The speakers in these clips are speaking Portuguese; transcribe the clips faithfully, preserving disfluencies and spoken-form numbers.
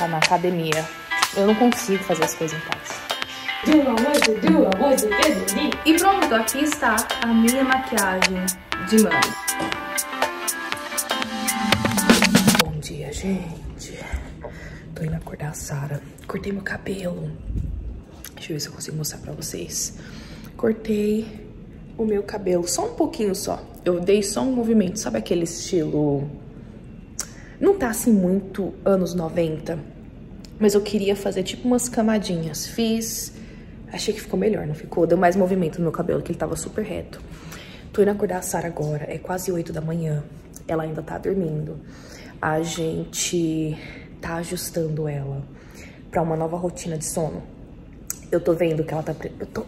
tá na academia. Eu não consigo fazer as coisas em paz. E pronto, aqui está a minha maquiagem de mãe. Bom dia, gente. Tô indo acordar a Sara. Cortei meu cabelo. Deixa eu ver se eu consigo mostrar pra vocês. Cortei o meu cabelo, só um pouquinho só. Eu dei só um movimento, sabe aquele estilo... Não tá assim muito anos noventa, mas eu queria fazer tipo umas camadinhas. Fiz, achei que ficou melhor, não ficou? Deu mais movimento no meu cabelo, que ele tava super reto. Tô indo acordar a Sara agora, é quase oito da manhã, ela ainda tá dormindo. A gente tá ajustando ela pra uma nova rotina de sono. Eu tô vendo que ela tá... Pre... Eu tô...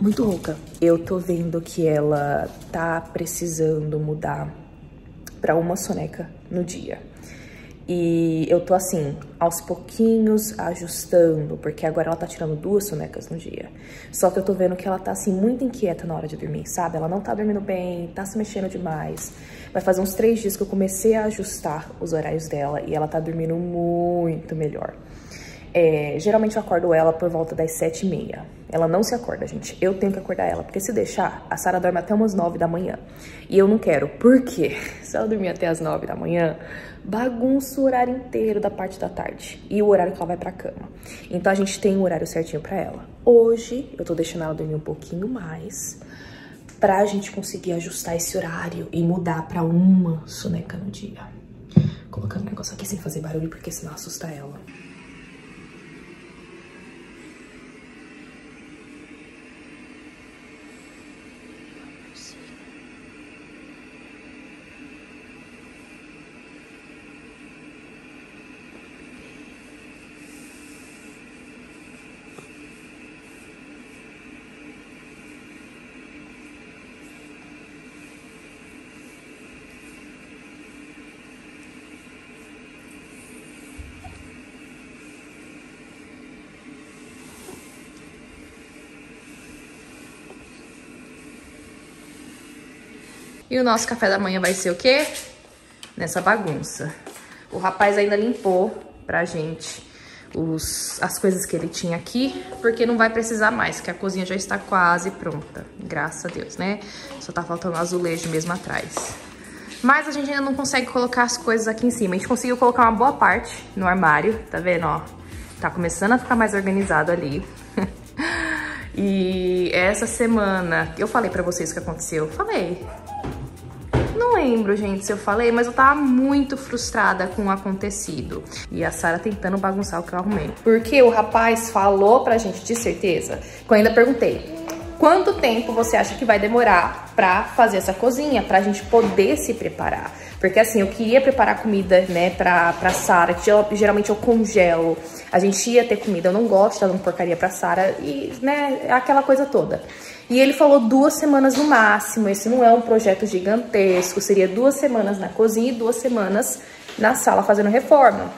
muito rouca. Eu tô vendo que ela tá precisando mudar pra uma soneca no dia. E eu tô assim, aos pouquinhos, ajustando, porque agora ela tá tirando duas sonecas no dia. Só que eu tô vendo que ela tá assim, muito inquieta na hora de dormir, sabe? Ela não tá dormindo bem, tá se mexendo demais. Vai fazer uns três dias que eu comecei a ajustar os horários dela e ela tá dormindo muito melhor. É, geralmente eu acordo ela por volta das sete e meia. Ela não se acorda, gente. Eu tenho que acordar ela, porque se deixar, a Sara dorme até umas nove da manhã. E eu não quero, porque se ela dormir até as nove da manhã, bagunça o horário inteiro da parte da tarde. E o horário que ela vai pra cama. Então a gente tem um horário certinho pra ela. Hoje eu tô deixando ela dormir um pouquinho mais, pra gente conseguir ajustar esse horário e mudar pra uma soneca no dia. Colocando o negócio aqui sem fazer barulho, porque senão assusta ela. E o nosso café da manhã vai ser o quê? Nessa bagunça. O rapaz ainda limpou pra gente os, as coisas que ele tinha aqui, porque não vai precisar mais, que a cozinha já está quase pronta. Graças a Deus, né? Só tá faltando azulejo mesmo atrás. Mas a gente ainda não consegue colocar as coisas aqui em cima. A gente conseguiu colocar uma boa parte no armário, tá vendo, ó? Tá começando a ficar mais organizado ali. E essa semana... Eu falei pra vocês o que aconteceu? Falei... Não lembro, gente, se eu falei, mas eu tava muito frustrada com o acontecido. E a Sara tentando bagunçar o que eu arrumei. Porque o rapaz falou pra gente, de certeza, que eu ainda perguntei, quanto tempo você acha que vai demorar pra fazer essa cozinha, pra gente poder se preparar? Porque assim, eu queria preparar comida, né, pra, pra Sara, que eu, geralmente eu congelo. A gente ia ter comida, eu não gosto de dar uma porcaria pra Sara, e, né, aquela coisa toda. E ele falou duas semanas no máximo, esse não é um projeto gigantesco, seria duas semanas na cozinha e duas semanas na sala fazendo reforma.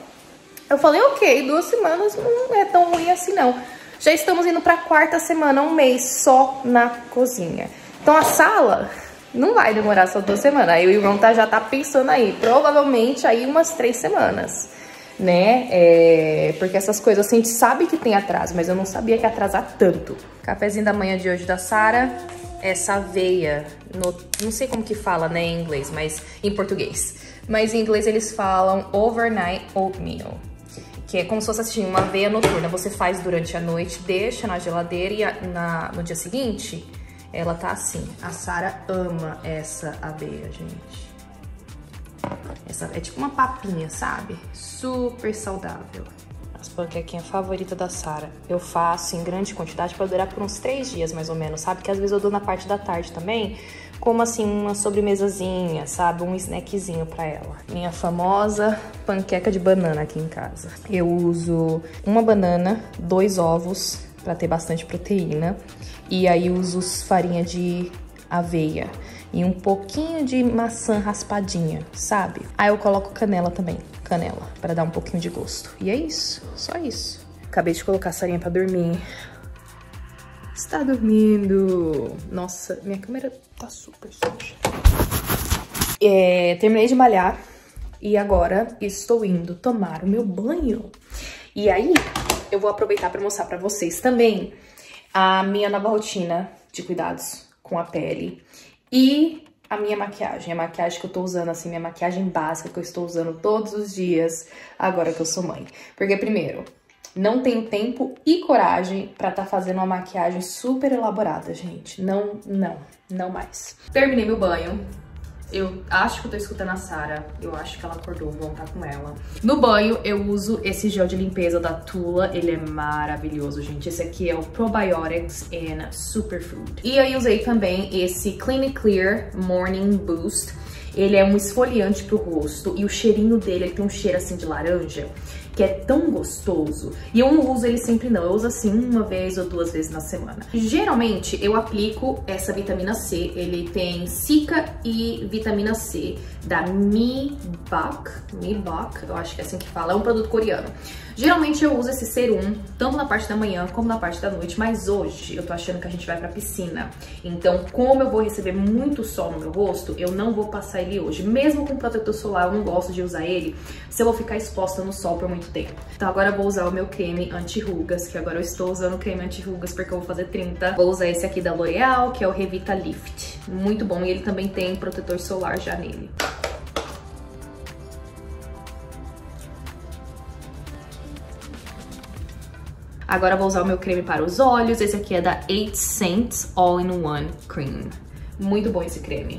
Eu falei, ok, duas semanas não é tão ruim assim não. Já estamos indo para a quarta semana, um mês só na cozinha. Então a sala não vai demorar só duas semanas, aí o Ron tá, já tá pensando aí, provavelmente aí umas três semanas. Né, é, porque essas coisas assim, a gente sabe que tem atraso, mas eu não sabia que ia atrasar tanto. Cafezinho da manhã de hoje da Sara, essa aveia, no, não sei como que fala, né, em inglês, mas em português. Mas em inglês eles falam overnight oatmeal, que é como se fosse assim, uma aveia noturna. Você faz durante a noite, deixa na geladeira e a, na, no dia seguinte ela tá assim. A Sara ama essa aveia, gente. Essa é tipo uma papinha, sabe? Super saudável. As panquequinhas favoritas da Sara. Eu faço em grande quantidade pra durar por uns três dias, mais ou menos, sabe? Que às vezes eu dou na parte da tarde também, como assim, uma sobremesazinha, sabe? Um snackzinho pra ela. Minha famosa panqueca de banana aqui em casa. Eu uso uma banana, dois ovos, pra ter bastante proteína. E aí uso farinha de aveia. E um pouquinho de maçã raspadinha, sabe? Aí eu coloco canela também, canela, pra dar um pouquinho de gosto. E é isso, só isso. Acabei de colocar a Sarinha pra dormir. Está dormindo. Nossa, minha câmera tá super suja. É, terminei de malhar. E agora estou indo tomar o meu banho. E aí, eu vou aproveitar para mostrar para vocês também a minha nova rotina de cuidados com a pele e a minha maquiagem. A maquiagem que eu tô usando, assim, minha maquiagem básica que eu estou usando todos os dias agora que eu sou mãe. Porque, primeiro, não tenho tempo e coragem pra tá fazendo uma maquiagem super elaborada, gente. Não, não, não mais. Terminei meu banho. Eu acho que eu tô escutando a Sarah, eu acho que ela acordou, vou voltar com ela. No banho eu uso esse gel de limpeza da Tula, ele é maravilhoso, gente. Esse aqui é o Probiotics and Superfood. E eu usei também esse Clean and Clear Morning Boost. Ele é um esfoliante pro rosto e o cheirinho dele, ele tem um cheiro assim de laranja, que é tão gostoso. E eu não uso ele sempre não, eu uso assim uma vez ou duas vezes na semana. Geralmente eu aplico essa vitamina C, ele tem cica e vitamina C da Mibac, Mibac, eu acho que é assim que fala, é um produto coreano. Geralmente eu uso esse serum, tanto na parte da manhã como na parte da noite, mas hoje eu tô achando que a gente vai pra piscina. Então, como eu vou receber muito sol no meu rosto, eu não vou passar ele hoje. Mesmo com protetor solar, eu não gosto de usar ele se eu vou ficar exposta no sol por muito tempo. Então agora eu vou usar o meu creme anti-rugas, que agora eu estou usando creme anti-rugas porque eu vou fazer trinta. Vou usar esse aqui da L'Oreal, que é o Revitalift. Muito bom, e ele também tem protetor solar já nele. Agora eu vou usar o meu creme para os olhos, esse aqui é da eight cents All-in-One Cream. Muito bom esse creme.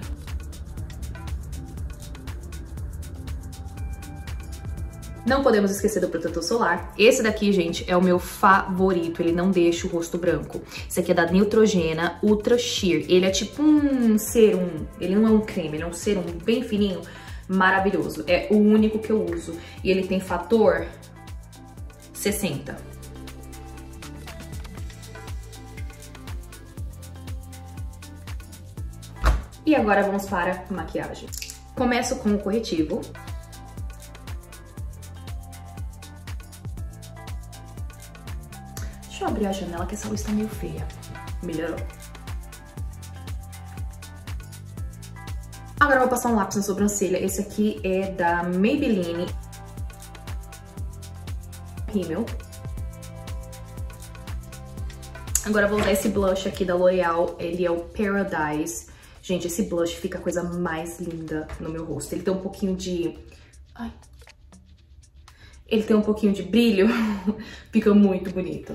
Não podemos esquecer do protetor solar. Esse daqui, gente, é o meu favorito. Ele não deixa o rosto branco. Esse aqui é da Neutrogena Ultra Sheer. Ele é tipo um serum. Ele não é um creme, ele é um serum bem fininho. Maravilhoso. É o único que eu uso. E ele tem fator sessenta. E agora vamos para a maquiagem. Começo com o corretivo. Deixa eu abrir a janela que essa luz tá meio feia. Melhorou. Agora eu vou passar um lápis na sobrancelha. Esse aqui é da Maybelline. Rímel. Agora eu vou usar esse blush aqui da L'Oreal. Ele é o Paradise. Gente, esse blush fica a coisa mais linda no meu rosto. Ele tem um pouquinho de... Ai. Ele tem um pouquinho de brilho. Fica muito bonito.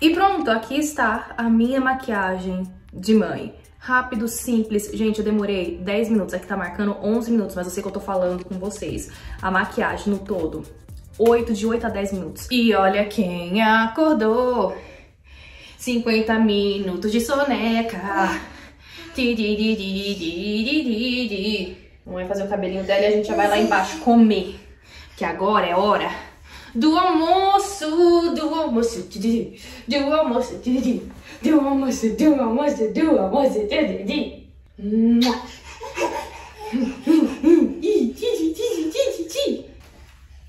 E pronto, aqui está a minha maquiagem de mãe. Rápido, simples. Gente, eu demorei dez minutos, aqui tá marcando onze minutos, mas eu sei que eu tô falando com vocês. A maquiagem no todo, oito, de oito a dez minutos. E olha quem acordou! cinquenta minutos de soneca. Vamos fazer o cabelinho dela e a gente já vai lá embaixo comer. Que agora é hora... Do almoço, do almoço, do almoço, do almoço, do almoço, do almoço,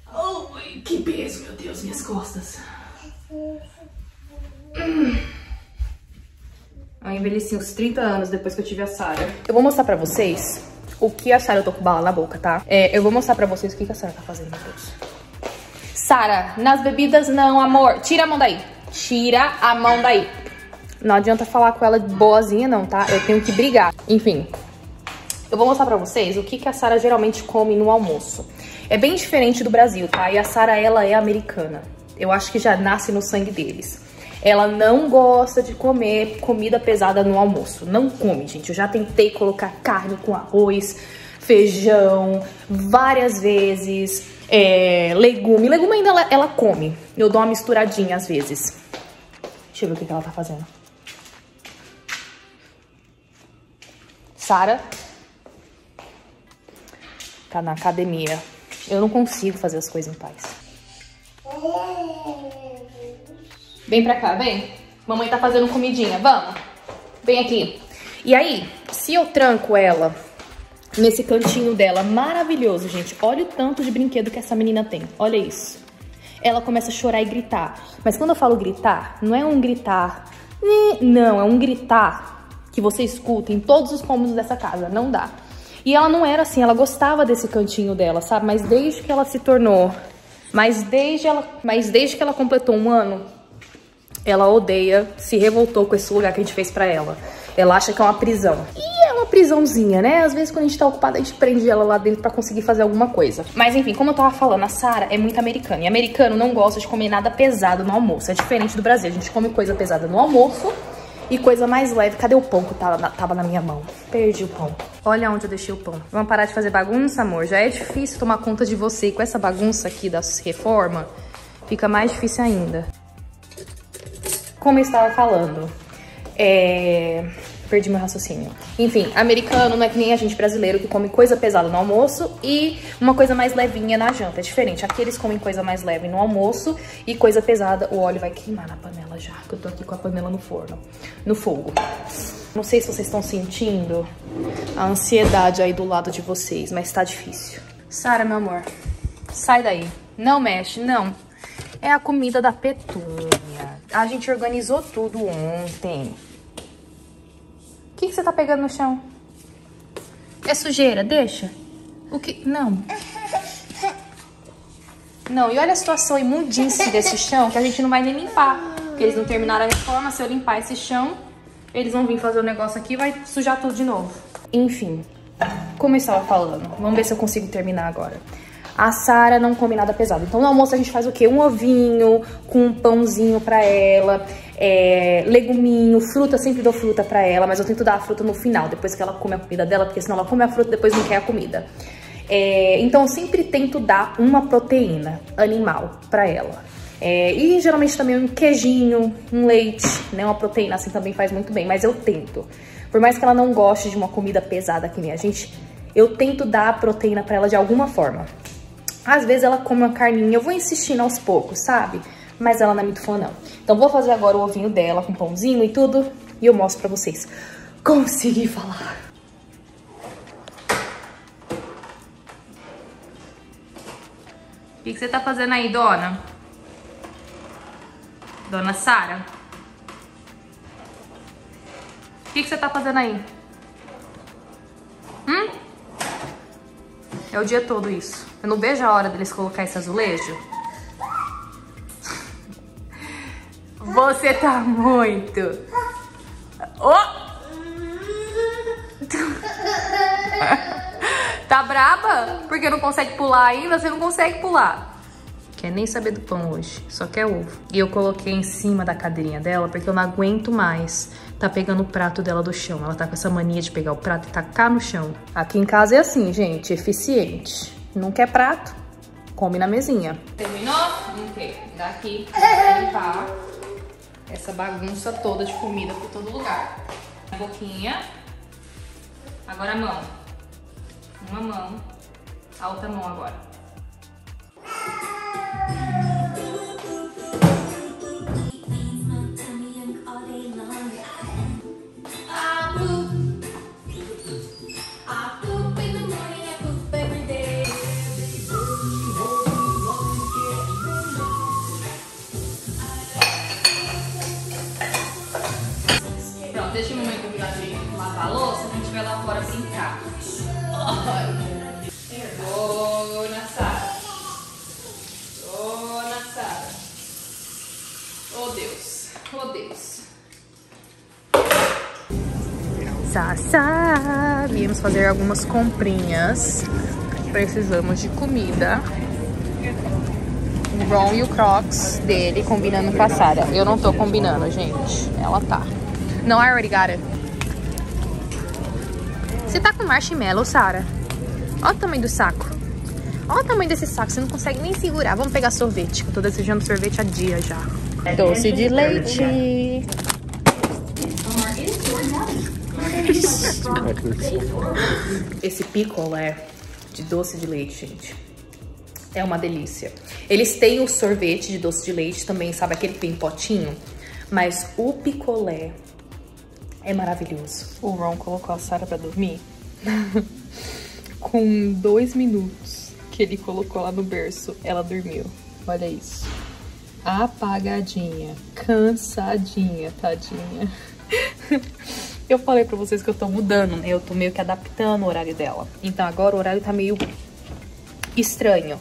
oh, que peso, meu Deus, minhas costas. Eu envelheci uns trinta anos depois que eu tive a Sarah. Eu vou mostrar pra vocês o que a Sarah... Eu tô com bala na boca, tá? É, eu vou mostrar pra vocês o que a Sarah tá fazendo, meu Deus. Sarah, nas bebidas não, amor. Tira a mão daí. Tira a mão daí. Não adianta falar com ela de boazinha não, tá? Eu tenho que brigar. Enfim, eu vou mostrar pra vocês o que, que a Sarah geralmente come no almoço. É bem diferente do Brasil, tá? E a Sarah, ela é americana. Eu acho que já nasce no sangue deles. Ela não gosta de comer comida pesada no almoço. Não come, gente. Eu já tentei colocar carne com arroz, feijão, várias vezes... É, legume. Legume ainda ela, ela come. Eu dou uma misturadinha às vezes. Deixa eu ver o que, que ela tá fazendo. Sarah tá na academia. Eu não consigo fazer as coisas em paz. Vem pra cá, vem. Mamãe tá fazendo comidinha, vamos. Vem aqui. E aí, se eu tranco ela... Nesse cantinho dela, maravilhoso, gente. Olha o tanto de brinquedo que essa menina tem. Olha isso. Ela começa a chorar e gritar. Mas quando eu falo gritar, não é um gritar... Não, é um gritar que você escuta em todos os cômodos dessa casa, não dá. E ela não era assim, ela gostava desse cantinho dela, sabe? Mas desde que ela se tornou, mas desde, ela, mas desde que ela completou um ano, ela odeia, se revoltou com esse lugar que a gente fez pra ela. Ela acha que é uma prisão. E é uma prisãozinha, né? Às vezes quando a gente tá ocupada, a gente prende ela lá dentro pra conseguir fazer alguma coisa. Mas enfim, como eu tava falando, a Sara é muito americana. E americano não gosta de comer nada pesado no almoço. É diferente do Brasil, a gente come coisa pesada no almoço e coisa mais leve. Cadê o pão que tava na, tava na minha mão? Perdi o pão. Olha onde eu deixei o pão. Vamos parar de fazer bagunça, amor? Já é difícil tomar conta de você. E com essa bagunça aqui da reforma, fica mais difícil ainda. Como eu estava falando, é... perdi meu raciocínio. Enfim, americano não é que nem a gente brasileiro que come coisa pesada no almoço e uma coisa mais levinha na janta. É diferente. Aqui eles comem coisa mais leve no almoço e coisa pesada. O óleo vai queimar na panela já, que eu tô aqui com a panela no forno, no fogo. Não sei se vocês estão sentindo a ansiedade aí do lado de vocês, mas tá difícil. Sara, meu amor, sai daí. Não mexe, não. É a comida da Petúnia. A gente organizou tudo ontem. O que, que você tá pegando no chão? É sujeira, deixa. O que? Não. Não, e olha a situação imundice desse chão, que a gente não vai nem limpar. Porque eles não terminaram a reforma, se eu limpar esse chão, eles vão vir fazer o negócio aqui e vai sujar tudo de novo. Enfim, como eu estava falando, vamos ver se eu consigo terminar agora. A Sara não come nada pesado. Então no almoço a gente faz o quê? Um ovinho com um pãozinho pra ela, é, leguminho, fruta, sempre dou fruta pra ela, mas eu tento dar a fruta no final, depois que ela come a comida dela, porque senão ela come a fruta e depois não quer a comida. É, então eu sempre tento dar uma proteína animal pra ela. É, e geralmente também um queijinho, um leite, né? Uma proteína assim também faz muito bem, mas eu tento. Por mais que ela não goste de uma comida pesada que nem a gente, eu tento dar a proteína pra ela de alguma forma. Às vezes ela come uma carninha, eu vou insistindo aos poucos, sabe? Mas ela não é muito fã, não. Então vou fazer agora o ovinho dela com pãozinho e tudo. E eu mostro pra vocês. Consegui falar. O que, que você tá fazendo aí, dona? Dona Sara? O que, que você tá fazendo aí? Hum? É o dia todo isso. Eu não vejo a hora deles colocar esse azulejo. Você tá muito... Oh! Tá braba? Porque não consegue pular ainda? Você não consegue pular. Quer nem saber do pão hoje. Só quer ovo. E eu coloquei em cima da cadeirinha dela porque eu não aguento mais. Tá pegando o prato dela do chão. Ela tá com essa mania de pegar o prato e tacar no chão. Aqui em casa é assim, gente. Eficiente. Não quer prato? Come na mesinha. Terminou? Ok. Daqui pra limpar essa bagunça toda de comida por todo lugar. A boquinha. Agora a mão. Uma mão. A outra mão agora. Deixa a mamãe combinar de lavar a louça, a gente vai lá fora brincar. Dona Sara. Dona Sara. Oh, Deus. Oh, Deus. Sassá. Viemos fazer algumas comprinhas. Precisamos de comida. O Ron e o Crocs dele combinando com a Sara. Eu não tô combinando, gente. Ela tá. Não, I already got it. Você tá com marshmallow, Sara? Olha o tamanho do saco. Olha o tamanho desse saco, você não consegue nem segurar. Vamos pegar sorvete, que eu tô desejando sorvete há dia já. Doce de leite. Esse picolé de doce de leite, gente, é uma delícia. Eles têm o sorvete de doce de leite também, sabe? Aquele que tem potinho. Mas o picolé... é maravilhoso. O Ron colocou a Sara pra dormir com dois minutos que ele colocou lá no berço. Ela dormiu. Olha isso. Apagadinha. Cansadinha, tadinha. Eu falei pra vocês que eu tô mudando, né? Eu tô meio que adaptando o horário dela. Então agora o horário tá meio estranho.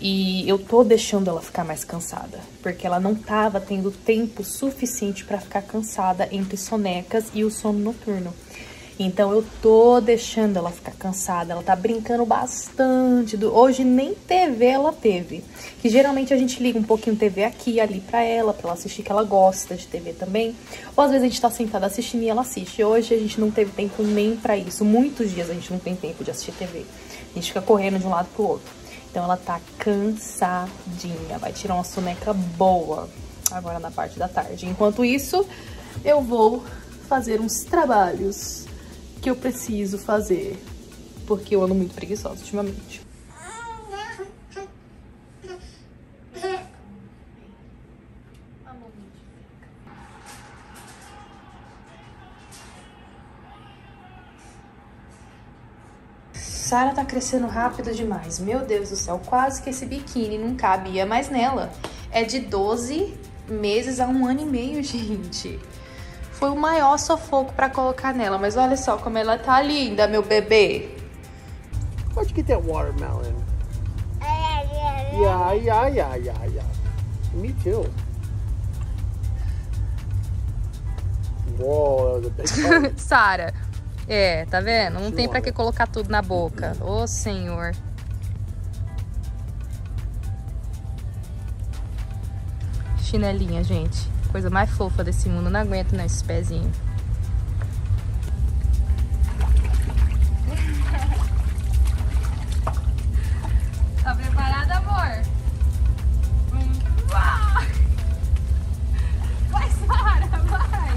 E eu tô deixando ela ficar mais cansada, porque ela não tava tendo tempo suficiente pra ficar cansada entre sonecas e o sono noturno. Então eu tô deixando ela ficar cansada, ela tá brincando bastante. Do... Hoje nem T V ela teve, que geralmente a gente liga um pouquinho T V aqui e ali pra ela, pra ela assistir, que ela gosta de T V também. Ou às vezes a gente tá sentada assistindo e ela assiste. Hoje a gente não teve tempo nem pra isso, muitos dias a gente não tem tempo de assistir T V. A gente fica correndo de um lado pro outro. Então ela tá cansadinha, vai tirar uma soneca boa agora na parte da tarde. Enquanto isso, eu vou fazer uns trabalhos que eu preciso fazer, porque eu ando muito preguiçosa ultimamente. Sara tá crescendo rápido demais, meu Deus do céu, quase que esse biquíni não cabia mais nela. É de doze meses a um ano e meio, gente. Foi o maior sufoco pra colocar nela, mas olha só como ela tá linda, meu bebê. Onde que tem watermelon? Yeah, yeah, yeah, yeah, yeah. Me too. Whoa, that was a big one. Sara, é, tá vendo? Não tem pra que colocar tudo na boca. Ô, senhor. Chinelinha, gente. Coisa mais fofa desse mundo, não aguento, né, esse pezinho. Tá preparada, amor? Vai, Sara, vai!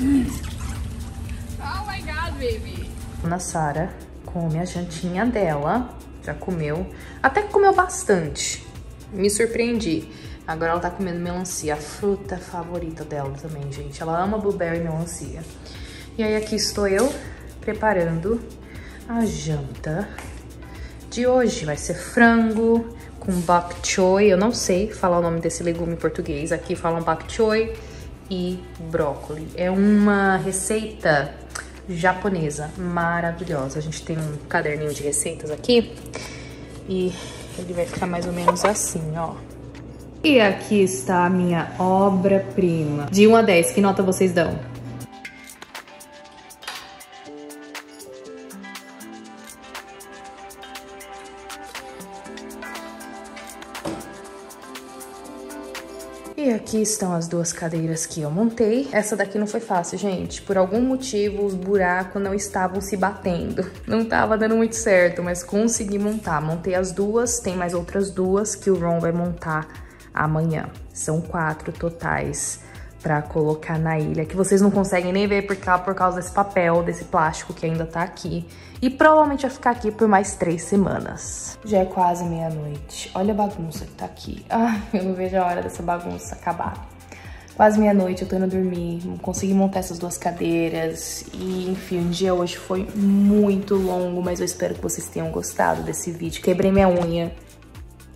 Yes! Oh my God, baby! Ana Sara come a jantinha dela. Já comeu, até que comeu bastante, me surpreendi. Agora ela tá comendo melancia, a fruta favorita dela também, gente. Ela ama blueberry e melancia. E aí aqui estou eu, preparando a janta de hoje. Vai ser frango com bok choy, eu não sei falar o nome desse legume em português. Aqui falam bok choy e brócoli. É uma receita japonesa, maravilhosa. A gente tem um caderninho de receitas aqui e ele vai ficar mais ou menos assim, ó. E aqui está a minha obra-prima. De um a dez, que nota vocês dão? E aqui estão as duas cadeiras que eu montei. Essa daqui não foi fácil, gente. Por algum motivo, os buracos não estavam se batendo. Não tava dando muito certo, mas consegui montar. Montei as duas, tem mais outras duas que o Ron vai montar amanhã. São quatro totais pra colocar na ilha, que vocês não conseguem nem ver por causa, por causa desse papel, desse plástico que ainda tá aqui. E provavelmente vai ficar aqui por mais três semanas. Já é quase meia-noite. Olha a bagunça que tá aqui. Ai, eu não vejo a hora dessa bagunça acabar. Quase meia-noite, eu tô indo dormir. Consegui montar essas duas cadeiras. E, enfim, o dia hoje foi muito longo, mas eu espero que vocês tenham gostado desse vídeo. Quebrei minha unha.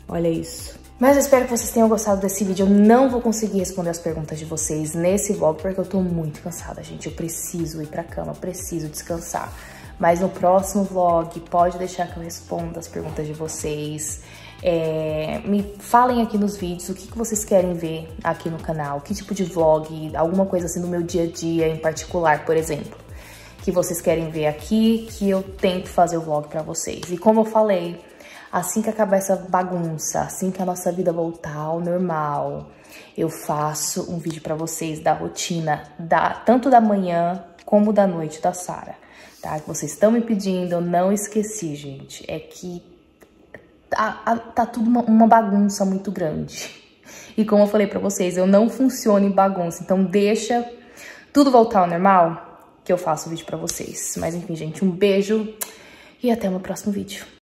Olha isso. Mas eu espero que vocês tenham gostado desse vídeo. Eu não vou conseguir responder as perguntas de vocês nesse vlog, porque eu tô muito cansada, gente. Eu preciso ir pra cama, eu preciso descansar. Mas no próximo vlog, pode deixar que eu responda as perguntas de vocês. É, me falem aqui nos vídeos o que, que vocês querem ver aqui no canal. Que tipo de vlog, alguma coisa assim do meu dia a dia em particular, por exemplo. Que vocês querem ver aqui, que eu tento fazer o vlog pra vocês. E como eu falei, assim que acabar essa bagunça, assim que a nossa vida voltar ao normal, eu faço um vídeo pra vocês da rotina, da, tanto da manhã como da noite da Sara. Tá, que vocês estão me pedindo, eu não esqueci, gente. É que tá, a, tá tudo uma, uma bagunça muito grande. E como eu falei pra vocês, eu não funciono em bagunça. Então deixa tudo voltar ao normal que eu faço o vídeo pra vocês. Mas enfim, gente, um beijo e até o meu próximo vídeo.